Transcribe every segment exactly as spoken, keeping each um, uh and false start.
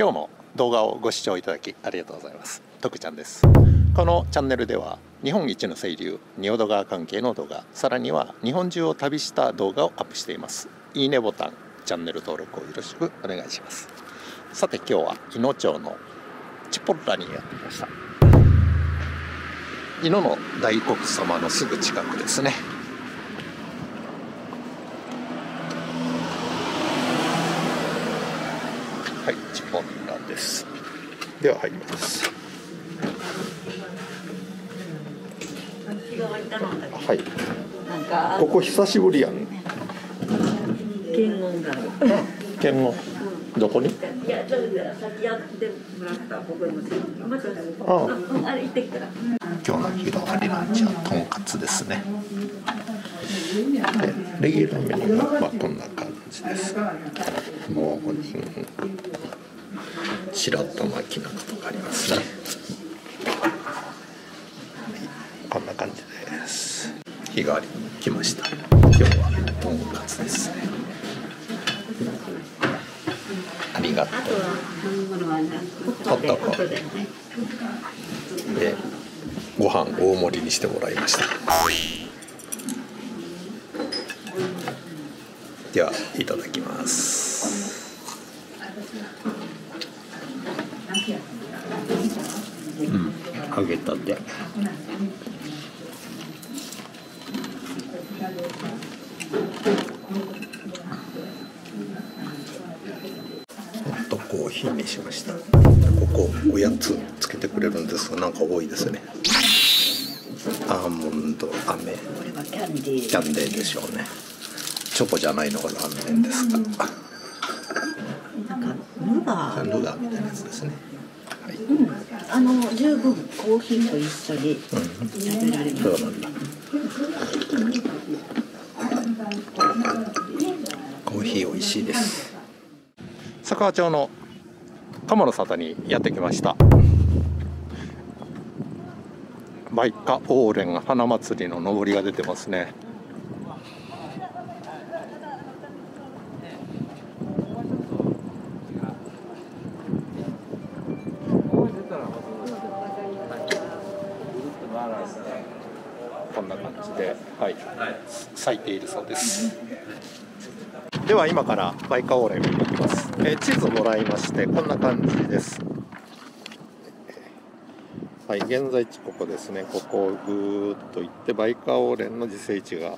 今日も動画をご視聴いただきありがとうございます。徳ちゃんです。このチャンネルでは日本一の清流仁淀川関係の動画、さらには日本中を旅した動画をアップしています。いいねボタン、チャンネル登録をよろしくお願いします。さて今日は伊野町のチポッラにやってきました。伊野の大黒様のすぐ近くですね。はい、チポッラです。では入ります。はい、ここ久しぶりやん。検温がある。検温どこに？いや、ちょっと先やってもらったここにも。待ってください。ああ、あれ行ってきたら。今日の広がりランチはとんかつですね。で、レギュラーメニューはまあこんな感じです。モーニング、白玉きな粉とかありますね。こんな感じです。日替わりに来ました。今日はとんかつですね。ありがとう。ホットコーヒー。ご飯大盛りにしてもらいました。ではいただきます。うん、揚げたて。コーヒーにしました。ここおやつつけてくれるんですが、なんか多いですね。アーモンド、飴、キャンディーでしょうね。チョコじゃないのが残念ですが。なんかルガー、ルガーみたいなやつですね。はい。うん、あの十分コーヒーと一緒に食べられます。うん、そうなんだ。コーヒー美味しいです。佐川町の鴨の里にやってきました。梅花王蓮花祭りののぼりが出てますね。こんな感じで、はい、咲いているそうです。では今から梅花王蓮を見ていきます。え地図もらいまして、こんな感じです。はい、現在地ここですね。ここをぐーっと行って梅花王蓮の自生地が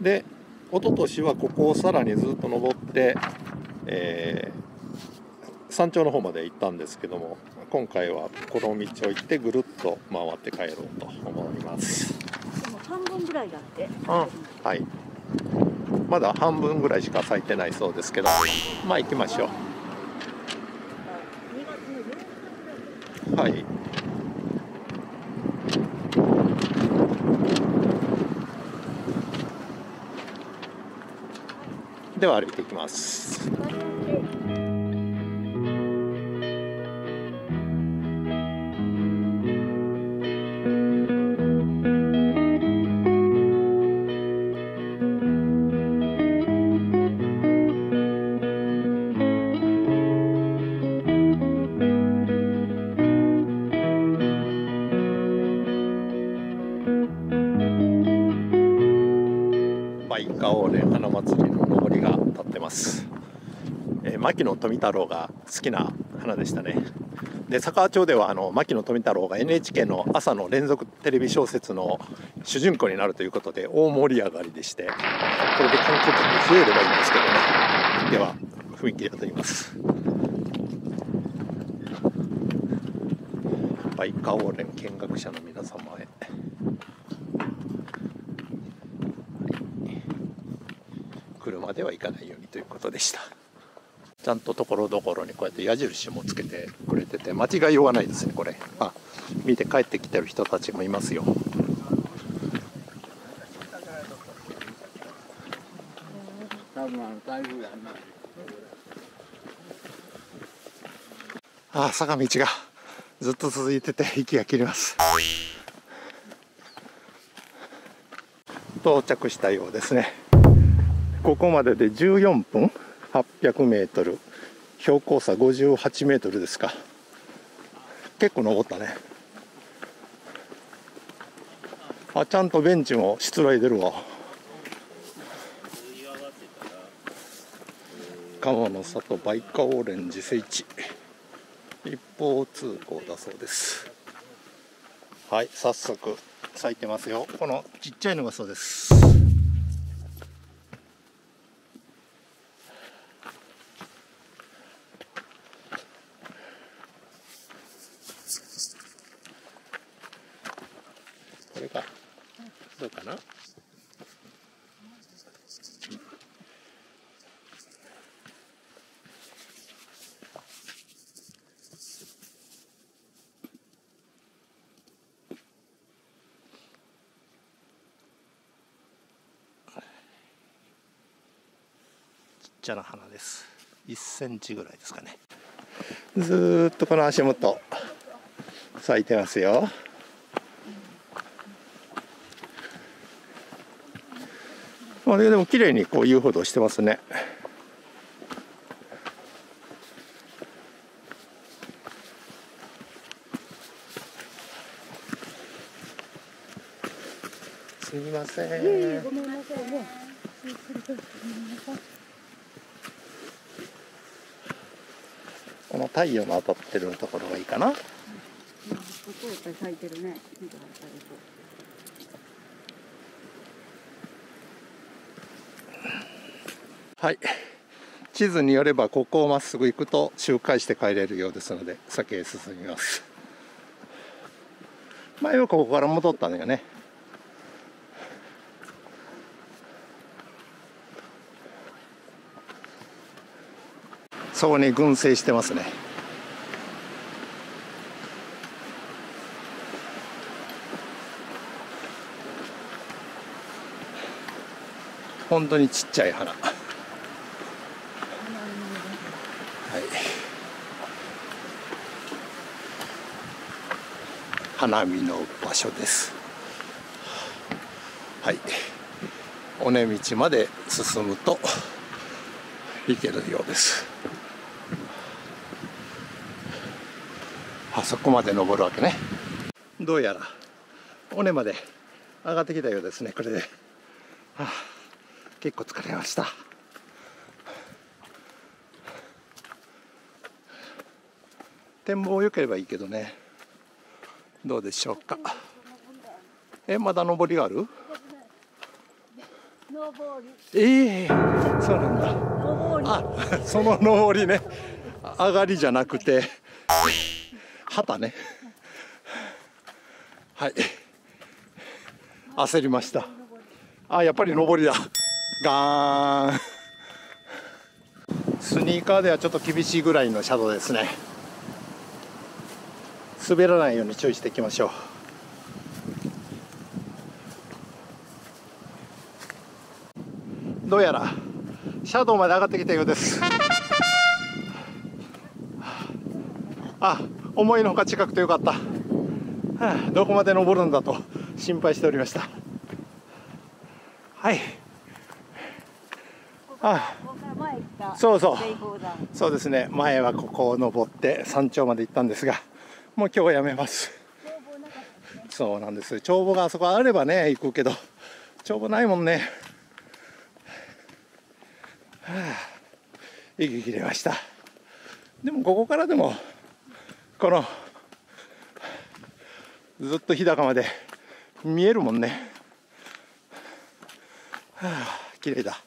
で、一昨年はここをさらにずっと登って、えー、山頂の方まで行ったんですけども、今回はこの道を行ってぐるっと回って帰ろうと思います。でも半分ぐらいだって。うん、はい、まだ半分ぐらいしか咲いてないそうですけど、まあ行きましょう。はい。では歩いていきます。花祭りの上りが立ってます。えー、牧野富太郎が好きな花でしたね。で、佐川町ではあの牧野富太郎が エヌエイチケー の朝の連続テレビ小説の主人公になるということで大盛り上がりでして、これで観光客増えればいいんですけどね。では踏切渡ります。梅花王蓮見学者の皆様へ。車では行かないようにということでした。ちゃんとところどころにこうやって矢印もつけてくれてて、間違いようがないですねこれ。あ、見て帰ってきてる人たちもいますよ。あ、坂道がずっと続いてて息が切れます。到着したようですね。ここまででじゅうよんぷん、はっぴゃくメートル、標高差ごじゅうはちメートルですか。結構登ったね。あ、ちゃんとベンチもしつらいでるわ。川の里バイカオレンジ聖地、一方通行だそうです。はい、早速咲いてますよ。このちっちゃいのがそうです。これがどうかな。ちっちゃな花です。いっセンチぐらいですかね。ずーっとこの足元咲いてますよ。まあ、でも綺麗にこう遊歩道してますね。すみません。えー、ごめんなさいね。この太陽の当たってるところがいいかな。はい。地図によればここをまっすぐ行くと周回して帰れるようですので、先へ進みます。前はここから戻ったのよね。そこに群生してますね。本当にちっちゃい花。はい。花見の場所です。はい。尾根道まで進むと行けるようです。あそこまで登るわけね。どうやら尾根まで上がってきたようですね。これで、はあ、結構疲れました。展望良ければいいけどね。どうでしょうか。え、まだ登りがある。ええー、そうなんだ。あ、その登りね。上がりじゃなくて旗ね。はい、焦りました。あ、やっぱり上りだ。ガーン。スニーカーではちょっと厳しいぐらいの斜度ですね。滑らないように注意していきましょう。どうやら斜度まで上がってきたようです。あ、思いのほか近くてよかった。はあ、どこまで登るんだと心配しておりました。はい、ああ、そうそうそうですね。前はここを登って山頂まで行ったんですが、もう今日はやめます。そうなんです。帳簿があそこあればね行くけど、帳簿ないもんね。はあ、息切れました。でもここからでもこのずっと日高まで見えるもんね。はあ、綺麗だ。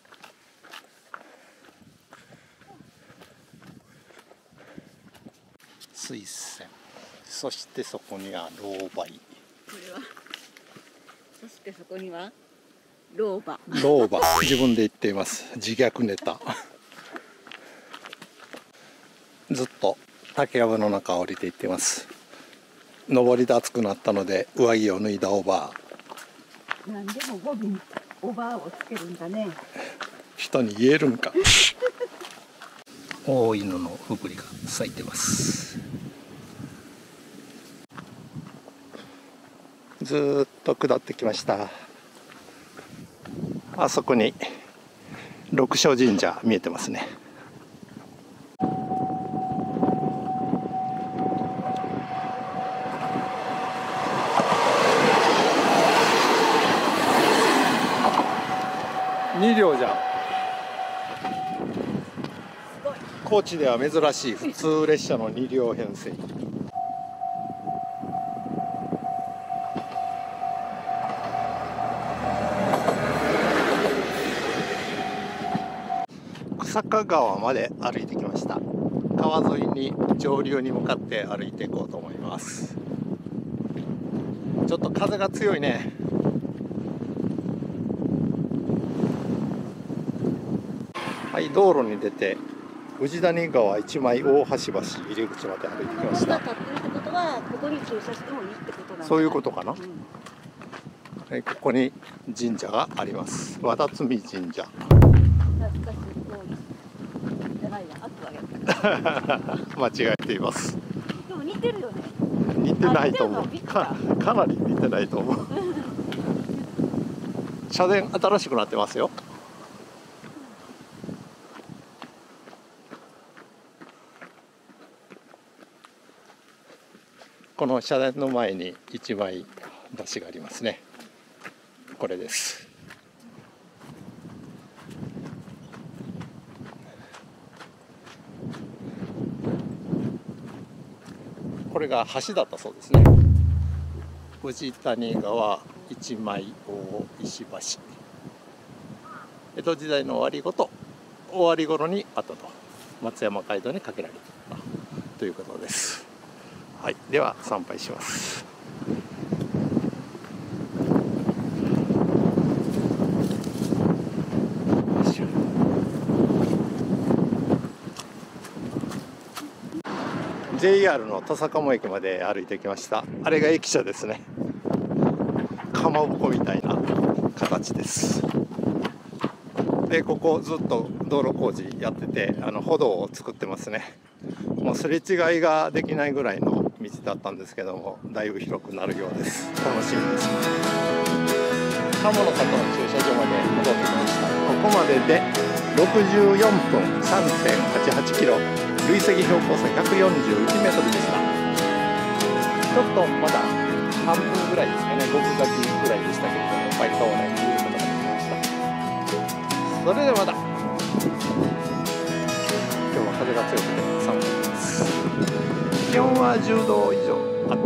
水仙、そしてそこにはロウバイ。これは、そしてそこにはロウバ。ロウバ、自分で言っています。自虐ネタ。ずっと竹やぶの中を降りていっています。上りで暑くなったので上着を脱いだオーバー。なんでも語尾にオーバーをつけるんだね。人に言えるんか。大犬のふぐりが咲いてます。ずっと下ってきました。あそこに六所神社見えてますね。に両じゃん。高知では珍しい普通列車のに両編成。久坂川まで歩いてきました。川沿いに上流に向かって歩いていこうと思います。ちょっと風が強いね。はい、道路に出て氏谷川一枚大橋橋入り口まで歩いてきました。立ってるってことはここに駐車してもいいってことなんだ。そういうことかな。うん、はい、ここに神社があります。和田摘神社。間違えています。でも似てるよね。似てないと思う。か、かなり似てないと思う。社殿新しくなってますよ。この社殿の前に一枚出しがありますね。これです。これが橋だったそうですね。氏谷川一枚大石橋。江戸時代の終わりごと終わり頃にあったと、松山街道にかけられていたということです。はい、では参拝します。ジェイアール の土佐鴨駅まで歩いてきました。あれが駅舎ですね。かまぼこみたいな形です。で、ここずっと道路工事やってて、あの歩道を作ってますね。もうすれ違いができないぐらいの道だったんですけども、だいぶ広くなるようです。楽しみです。鴨の里の駐車場まで戻ってきました。ここまででろくじゅうよんぷん さんてんはちはちキロ。累積標高差ひゃくよんじゅういちメートルでした。ちょっとまだ半分ぐらいですかね、ごぶ咲きぐらいでしたけれども、バイトをね、見ることができました。それではまた。今日は風が強くて寒くなります。気温はじゅうど以上あっ